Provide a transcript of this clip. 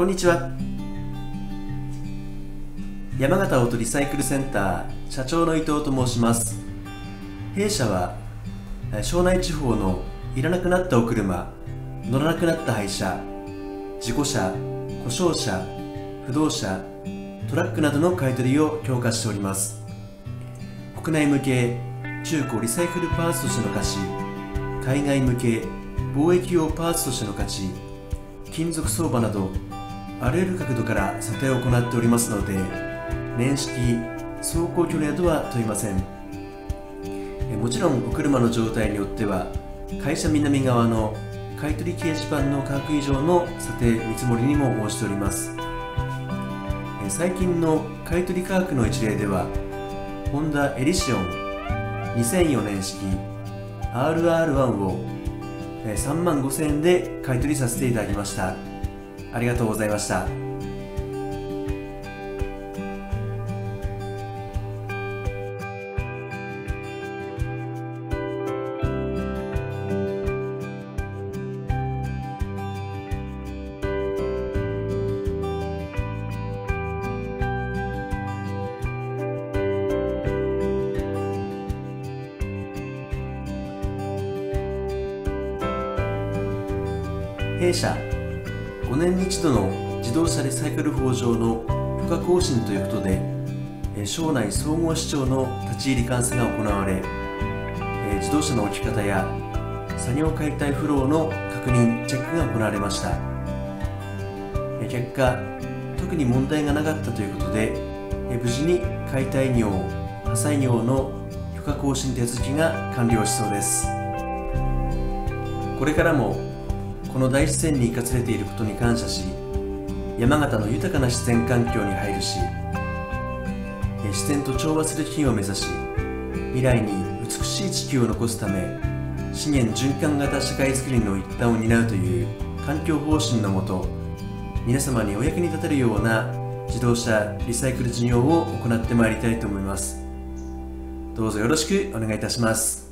こんにちは。山形オートリサイクルセンター社長の伊藤と申します。弊社は庄内地方のいらなくなったお車、乗らなくなった廃車、事故車、故障車、不動車、トラックなどの買い取りを強化しております。国内向け中古リサイクルパーツとしての価値、海外向け貿易用パーツとしての価値、金属相場などあらゆる角度から査定を行っておりますので、年式、走行距離などは問いません。もちろんお車の状態によっては、会社南側の買取掲示板の価格以上の査定見積もりにも申しております。最近の買取価格の一例では、ホンダエリシオン2004年式 RR1 を35,000円で買い取りさせていただきました。ありがとうございました。弊社5年に一度の自動車リサイクル法上の許可更新ということで、庄内総合市場の立ち入り監査が行われ、自動車の置き方や作業解体フローの確認・チェックが行われました。結果、特に問題がなかったということで、無事に解体業、破砕業の許可更新手続きが完了しそうです。これからもこの大自然に生かされていることに感謝し、山形の豊かな自然環境に配慮し、自然と調和する企業を目指し、未来に美しい地球を残すため、資源循環型社会づくりの一端を担うという環境方針のもと、皆様にお役に立てるような自動車リサイクル事業を行ってまいりたいと思います。どうぞよろしくお願いいたします。